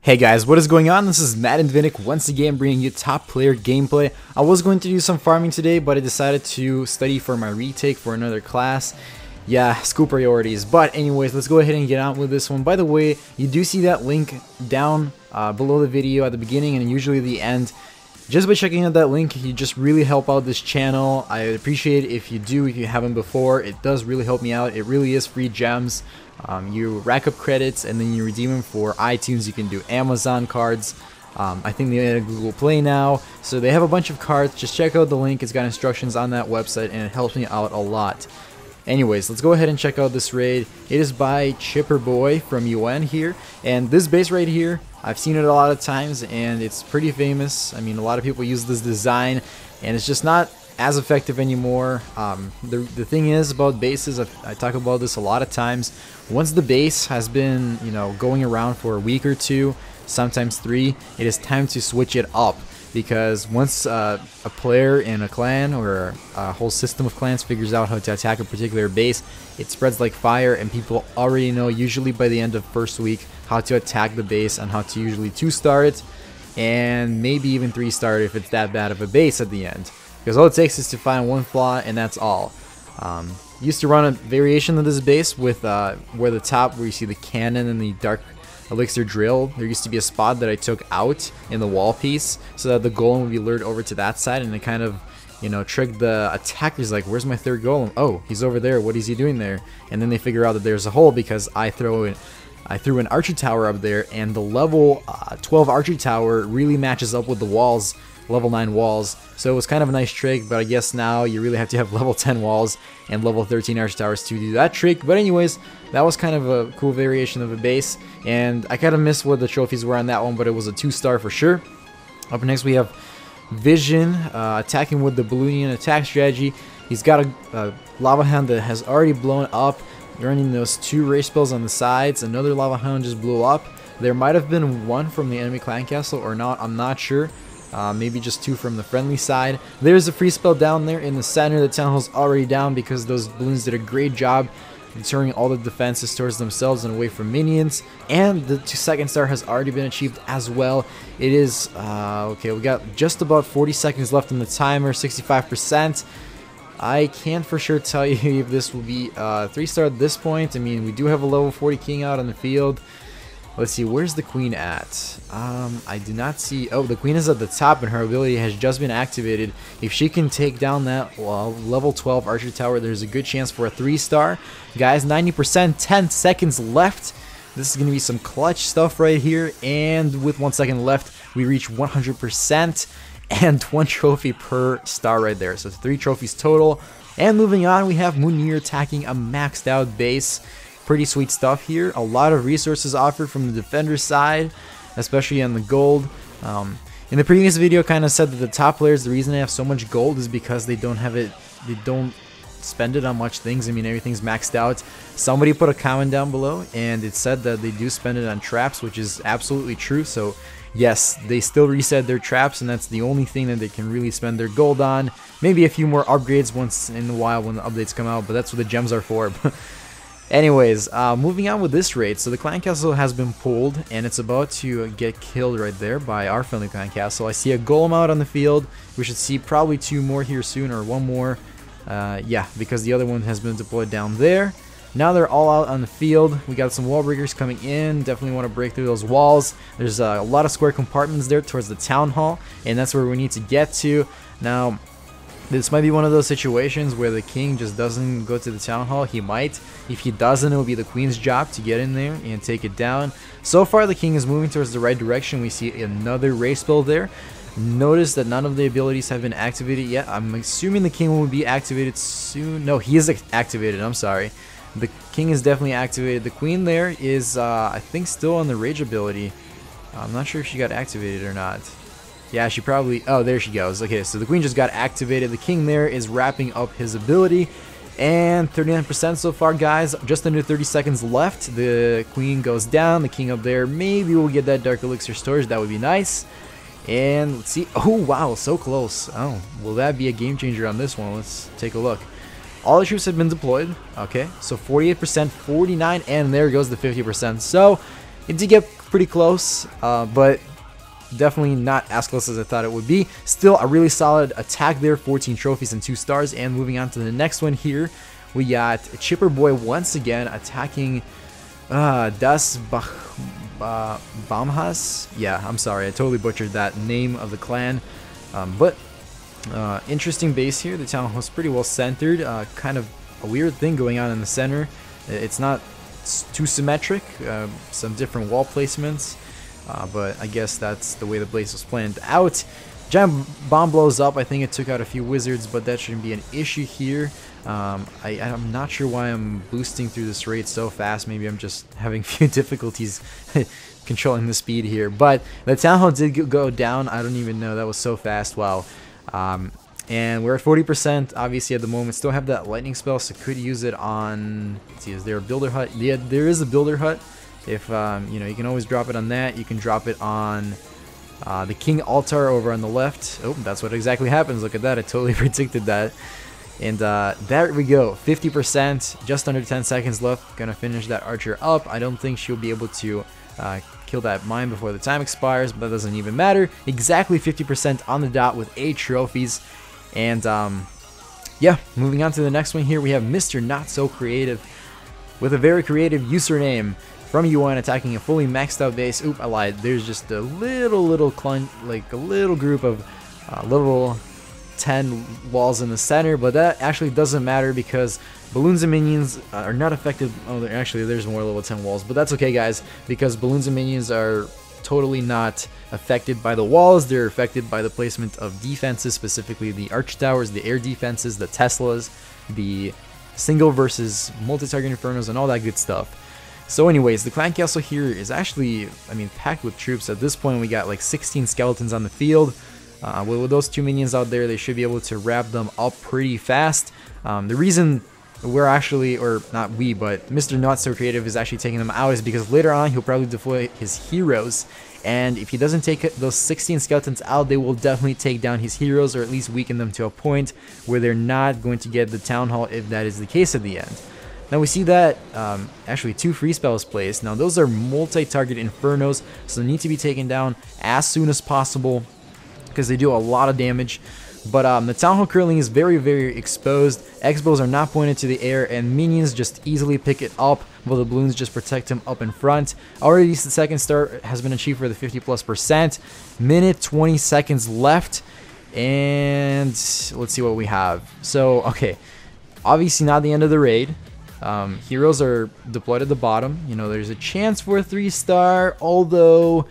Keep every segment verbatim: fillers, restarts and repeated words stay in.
Hey guys, what is going on? This is MaddenVinick once again bringing you top player gameplay. I was going to do some farming today, but I decided to study for my retake for another class. Yeah, school priorities. But anyways, let's go ahead and get on with this one. By the way, you do see that link down uh, below the video at the beginning and usually the end. Just by checking out that link, you just really help out this channel. I appreciate it if you do, if you haven't before. It does really help me out. It really is free gems. Um, you rack up credits and then you redeem them for iTunes. You can do Amazon cards. Um, I think they have Google Play now. So they have a bunch of cards. Just check out the link. It's got instructions on that website and it helps me out a lot. Anyways, let's go ahead and check out this raid. It is by Chipper Boy from U N here. And this base right here, I've seen it a lot of times and it's pretty famous. I mean, a lot of people use this design and it's just not as effective anymore. Um, the, the thing is about bases, I, I talk about this a lot of times. Once the base has been, you know, going around for a week or two, sometimes three, it is time to switch it up, because once uh, a player in a clan or a whole system of clans figures out how to attack a particular base, it spreads like fire and people already know, usually by the end of first week, how to attack the base and how to usually two-star it and maybe even three-star it if it's that bad of a base at the end. Because all it takes is to find one flaw and that's all. Um, used to run a variation of this base with uh, where the top where you see the cannon and the dark elixir drill. There used to be a spot that I took out in the wall piece so that the golem would be lured over to that side, and it kind of, you know, tricked the attackers like, where's my third golem? Oh, he's over there. What is he doing there? And then they figure out that there's a hole because I throw it. I threw an archer tower up there, and the level uh, twelve archer tower really matches up with the walls, level nine walls, so it was kind of a nice trick, but I guess now you really have to have level ten walls and level thirteen archer towers to do that trick. But anyways, that was kind of a cool variation of a base, and I kind of missed what the trophies were on that one, but it was a two-star for sure. Up next we have Vision, uh, attacking with the Balloonian attack strategy. He's got a, a lava hound that has already blown up. You're running those two rage spells on the sides. Another lava hound just blew up. There might have been one from the enemy clan castle or not, I'm not sure. Uh, maybe just two from the friendly side. There's a free spell down there in the center. The town hall's already down because those balloons did a great job deterring all the defenses towards themselves and away from minions. And the second star has already been achieved as well. It is, uh, okay, we got just about forty seconds left in the timer, sixty-five percent. I can't for sure tell you if this will be uh, three-star at this point. I mean, we do have a level forty king out on the field. Let's see, where's the queen at? Um, I do not see... Oh, the queen is at the top and her ability has just been activated. If she can take down that well, level twelve archer tower, there's a good chance for a three-star. Guys, ninety percent, ten seconds left. This is going to be some clutch stuff right here. And with one second left, we reach one hundred percent. And one trophy per star right there, so three trophies total. And moving on, we have Munir attacking a maxed out base. Pretty sweet stuff here. A lot of resources offered from the defender side, especially on the gold. Um, in the previous video, kind of said that the top players, the reason they have so much gold is because they don't have it, they don't spend it on much things. I mean, everything's maxed out. Somebody put a comment down below and it said that they do spend it on traps, which is absolutely true. So yes, they still reset their traps, and that's the only thing that they can really spend their gold on. Maybe a few more upgrades once in a while when the updates come out, but that's what the gems are for. Anyways, uh, moving on with this raid. So the clan castle has been pulled, and it's about to get killed right there by our friendly clan castle. I see a golem out on the field. We should see probably two more here soon, or one more. Uh, yeah, because the other one has been deployed down there. Now they're all out on the field. We got some wall breakers coming in. Definitely want to break through those walls. There's uh, a lot of square compartments there towards the town hall, and that's where we need to get to. Now, this might be one of those situations where the king just doesn't go to the town hall. He might. If he doesn't, it will be the queen's job to get in there and take it down. So far, the king is moving towards the right direction. We see another race spell there. Notice that none of the abilities have been activated yet. I'm assuming the king will be activated soon. No, he is activated. I'm sorry. The king is definitely activated. The queen there is, uh, I think, still on the rage ability. I'm not sure if she got activated or not. Yeah, she probably... Oh, there she goes. Okay, so the queen just got activated. The king there is wrapping up his ability. And thirty-nine percent so far, guys. Just under thirty seconds left. The queen goes down. The king up there. Maybe we'll get that dark elixir storage. That would be nice. And let's see. Oh, wow. So close. Oh, will that be a game changer on this one? Let's take a look. All the troops have been deployed. Okay, so forty-eight percent, forty-nine, and there goes the fifty percent. So it did get pretty close, uh, but definitely not as close as I thought it would be. Still a really solid attack there, fourteen trophies and two stars. And moving on to the next one here, we got Chipper Boy once again attacking uh, Das Bahmhas. Yeah, I'm sorry, I totally butchered that name of the clan, um, but uh, interesting base here. The town was pretty well centered. Uh, kind of a weird thing going on in the center. It's not too symmetric. Uh, some different wall placements. Uh, but I guess that's the way the place was planned out. Giant bomb blows up. I think it took out a few wizards, but that shouldn't be an issue here. Um, I, I'm not sure why I'm boosting through this raid so fast. Maybe I'm just having a few difficulties controlling the speed here. But the town hall did go down. I don't even know. That was so fast. Wow. Um, and we're at forty percent, obviously, at the moment. Still have that lightning spell, so could use it on... Let's see, is there a builder hut? Yeah, there is a builder hut. If, um, you know, you can always drop it on that. You can drop it on uh, the King Altar over on the left. Oh, that's what exactly happens. Look at that. I totally predicted that. And uh, there we go. fifty percent. Just under ten seconds left. Going to finish that archer up. I don't think she'll be able to uh, kill that mine before the time expires, but that doesn't even matter. Exactly fifty percent on the dot with eight trophies. And, um, yeah, moving on to the next one here. We have Mister Not So Creative with a very creative username. From U N attacking a fully maxed out base. Oop, I lied. There's just a little, little clun, like a little group of uh, little ten walls in the center, but that actually doesn't matter because balloons and minions are not affected. Oh, actually, there's more level ten walls, but that's okay, guys, because balloons and minions are totally not affected by the walls. They're affected by the placement of defenses, specifically the arch towers, the air defenses, the Teslas, the single versus multi-target infernos, and all that good stuff. So anyways, the clan castle here is actually, I mean, packed with troops. At this point, we got like sixteen skeletons on the field. Uh, with, with those two minions out there, they should be able to wrap them up pretty fast. Um, the reason we're actually, or not we, but Mister Not So Creative is actually taking them out is because later on, he'll probably deploy his heroes. And if he doesn't take those sixteen skeletons out, they will definitely take down his heroes or at least weaken them to a point where they're not going to get the town hall if that is the case at the end. Now we see that um, actually two free spells placed. Now those are multi-target infernos, so they need to be taken down as soon as possible because they do a lot of damage. But um, the town hall currently is very, very exposed. X-bows are not pointed to the air, and minions just easily pick it up while the balloons just protect him up in front. Already the second star has been achieved for the fifty plus percent. Minute twenty seconds left, and let's see what we have. So okay, obviously not the end of the raid. Um, heroes are deployed at the bottom. You know, there's a chance for a three star, although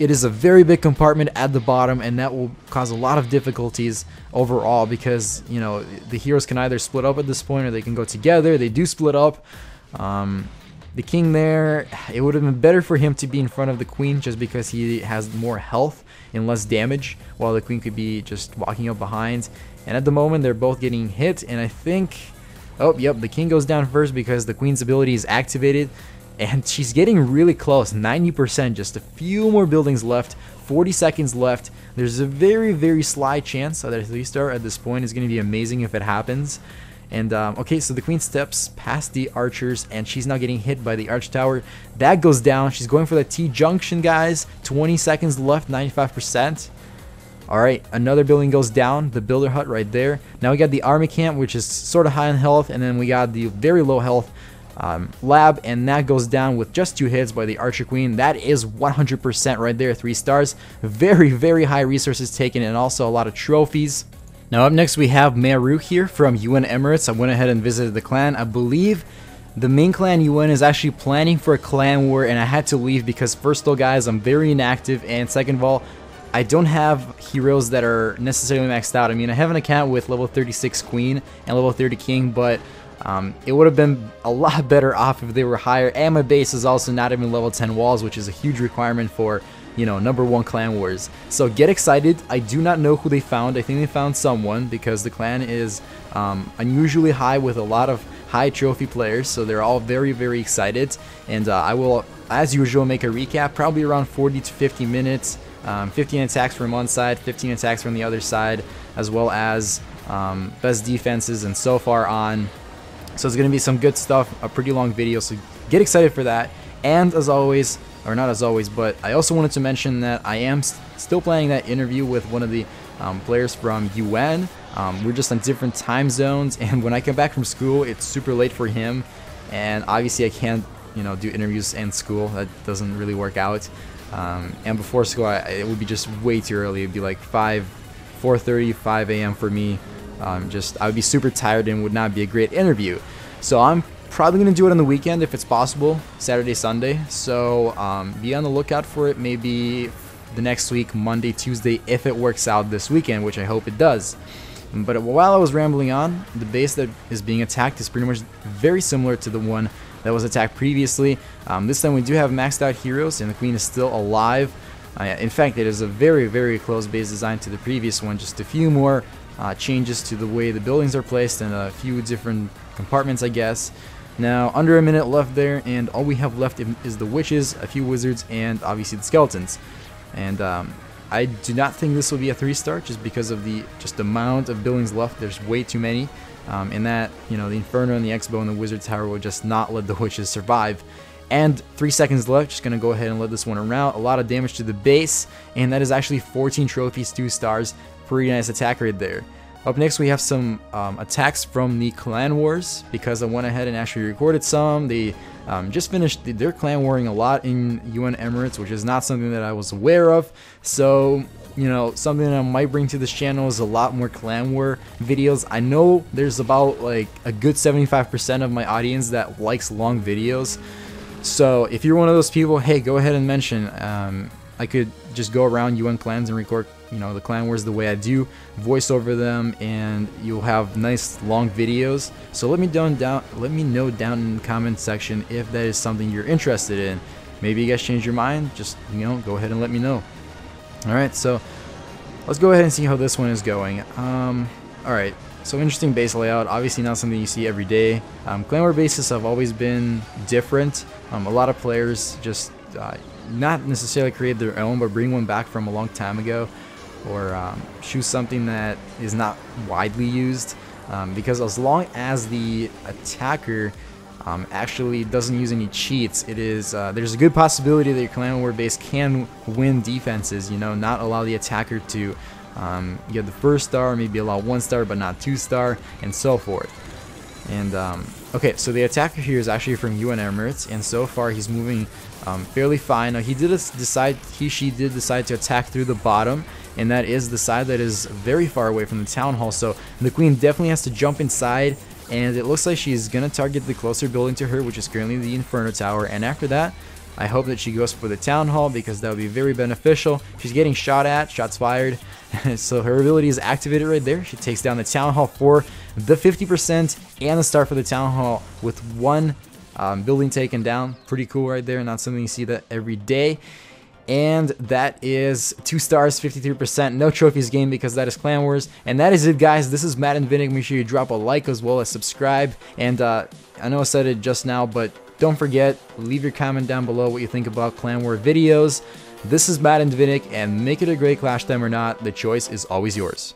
it is a very big compartment at the bottom, and that will cause a lot of difficulties overall because, you know, the heroes can either split up at this point or they can go together. They do split up. Um, the king there, it would have been better for him to be in front of the queen just because he has more health and less damage, while the queen could be just walking up behind. And at the moment, they're both getting hit, and I think... Oh, yep, the king goes down first because the queen's ability is activated, and she's getting really close, ninety percent, just a few more buildings left, forty seconds left. There's a very, very sly chance that a three star at this point is going to be amazing if it happens. And, um, okay, so the queen steps past the archers, and she's now getting hit by the arch tower. That goes down. She's going for the T-junction, guys. twenty seconds left, ninety-five percent. All right, another building goes down, the builder hut right there. Now we got the army camp, which is sort of high in health, and then we got the very low health um, lab, and that goes down with just two hits by the archer queen. That is one hundred percent right there, three stars. Very, very high resources taken, and also a lot of trophies. Now up next we have Maru here from U N Emirates. I went ahead and visited the clan. I believe the main clan U N is actually planning for a clan war, and I had to leave because first of all, guys, I'm very inactive, and second of all, I don't have heroes that are necessarily maxed out. I mean, I have an account with level thirty-six queen and level thirty king, but um, it would have been a lot better off if they were higher. And my base is also not even level ten walls, which is a huge requirement for, you know, number one clan wars. So get excited. I do not know who they found. I think they found someone because the clan is um, unusually high with a lot of high trophy players. So they're all very, very excited. And uh, I will, as usual, make a recap probably around forty to fifty minutes. Um, fifteen attacks from one side, fifteen attacks from the other side, as well as um, best defenses, and so far on. So it's going to be some good stuff, a pretty long video, so get excited for that. And as always, or not as always, but I also wanted to mention that I am st still planning that interview with one of the um, players from U N. Um, we're just on different time zones, and when I come back from school, it's super late for him, and obviously I can't, you know, do interviews in school. That doesn't really work out. Um, and before school, I, it would be just way too early. It'd be like five, four thirty, five A M for me. Um, just I would be super tired and would not be a great interview. So I'm probably gonna do it on the weekend if it's possible, Saturday, Sunday. So um, be on the lookout for it. Maybe the next week, Monday, Tuesday, if it works out this weekend, which I hope it does. But while I was rambling on, the base that is being attacked is pretty much very similar to the one that was attacked previously. Um, this time we do have maxed out heroes, and the queen is still alive. Uh, in fact, it is a very, very close base design to the previous one. Just a few more uh, changes to the way the buildings are placed and a few different compartments, I guess. Now, under a minute left there, and all we have left is the witches, a few wizards, and obviously the skeletons. And um, I do not think this will be a three-star, just because of the just amount of buildings left. There's way too many. Um, and that, you know, the Inferno and the Expo and the Wizard Tower will just not let the witches survive. And three seconds left, just gonna go ahead and let this one around. A lot of damage to the base, and that is actually fourteen trophies, two stars. Pretty nice attack right there. Up next, we have some um, attacks from the Clan Wars, because I went ahead and actually recorded some. They um, just finished the, their clan warring a lot in U N Emirates, which is not something that I was aware of. So, you know, something that I might bring to this channel is a lot more clan war videos. I know there's about like a good seventy-five percent of my audience that likes long videos. So if you're one of those people, hey, go ahead and mention. Um, I could just go around U N clans and record, you know, the clan wars the way I do, voice over them, and you'll have nice long videos. So let me down down, let me know down in the comment section if that is something you're interested in. Maybe you guys change your mind. Just, you know, go ahead and let me know. Alright, so let's go ahead and see how this one is going. Um, Alright, so interesting base layout, obviously not something you see every day. Um, clan war bases have always been different. Um, a lot of players just uh, not necessarily create their own, but bring one back from a long time ago, or um, choose something that is not widely used. Um, because as long as the attacker Um, actually doesn't use any cheats, it is uh, there's a good possibility that your clan war base can win defenses, you know, not allow the attacker to um, get the first star, maybe allow one star but not two star, and so forth. And um, okay, so the attacker here is actually from U N Emirates, and so far he's moving um, fairly fine. Now he did decide, he she did decide to attack through the bottom, and that is the side that is very far away from the town hall, so the queen definitely has to jump inside. And it looks like she's gonna target the closer building to her, which is currently the Inferno Tower. And after that, I hope that she goes for the Town Hall, because that would be very beneficial. She's getting shot at, shots fired. So her ability is activated right there. She takes down the Town Hall for the fifty percent and the star for the Town Hall with one um, building taken down. Pretty cool right there, not something you see that every day. And that is two stars, fifty-three percent, no trophies gained, because that is Clan Wars. And that is it, guys. This is MaddenVinick. Make sure you drop a like as well as subscribe. And uh, I know I said it just now, but don't forget, leave your comment down below what you think about Clan War videos. This is MaddenVinick, and make it a great clash time or not, the choice is always yours.